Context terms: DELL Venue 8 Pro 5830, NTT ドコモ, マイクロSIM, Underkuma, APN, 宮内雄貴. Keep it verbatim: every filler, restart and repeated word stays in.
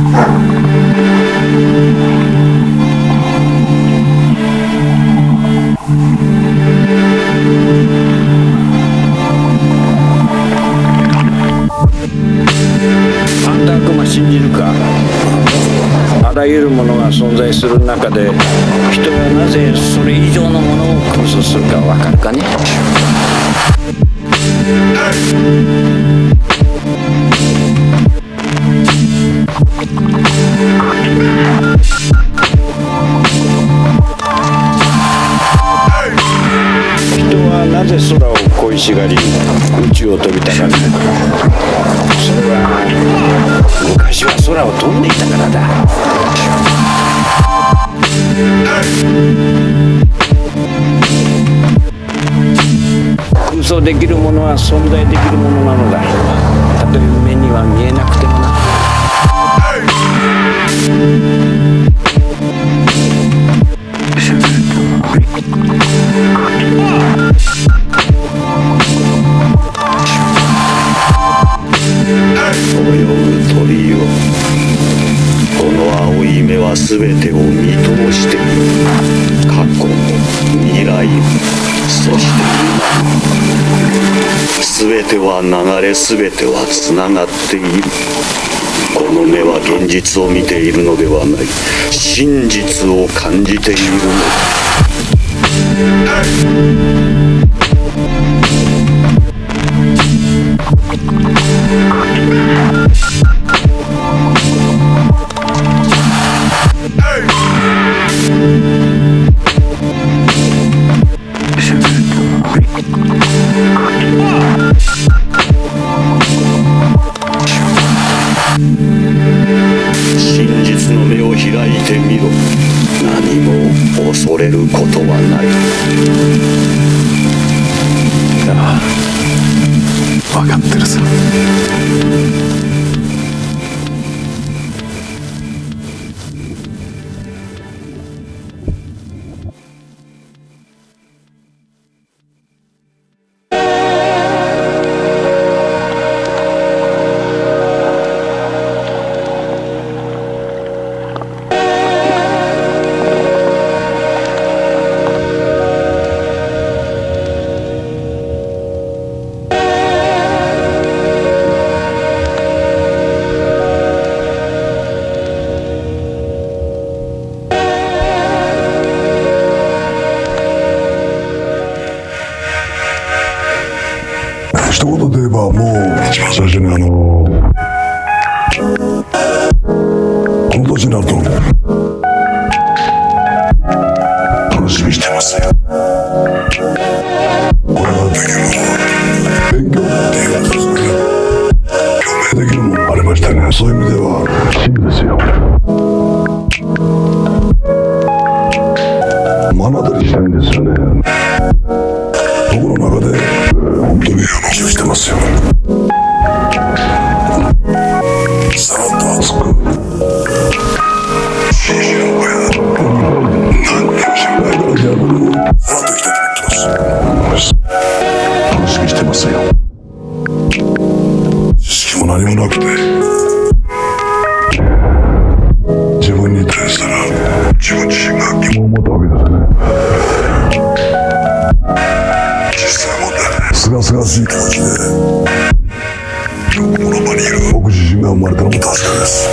Underkuma信じるか。あらゆるものが存在する中で、人はなぜそれ以上のものを構想するかわかるかね。なぜ空を恋しがり、宇宙を飛びたがるのか。それは昔は空を飛んでいたからだ。空想できるものは存在できるものなのだ。たとえ目には見えなくてもな。すべてを見通して、過去、未来、そして今、すべては流れ、すべてはつながっている。この目は現実を見ているのではない、真実を感じているのだ。恐れることはない。ああ、分かってるさ。一言で言えば、もう一番最初にあのこの年になると楽しみしてますよ。これは勉強っていうことで、ね、共鳴できるものもありましたね。そういう意味では真ですよ。目の当たりしたいんですよね。僕の中で本当に話をしてますよ。さらっと熱く楽しみしてますよ。知識も何もなくて、自分に対したら自分自身が疑問を持ったわけですね。すがすがしい気持ちで、今日この場にいる僕自身が生まれたのも確かです。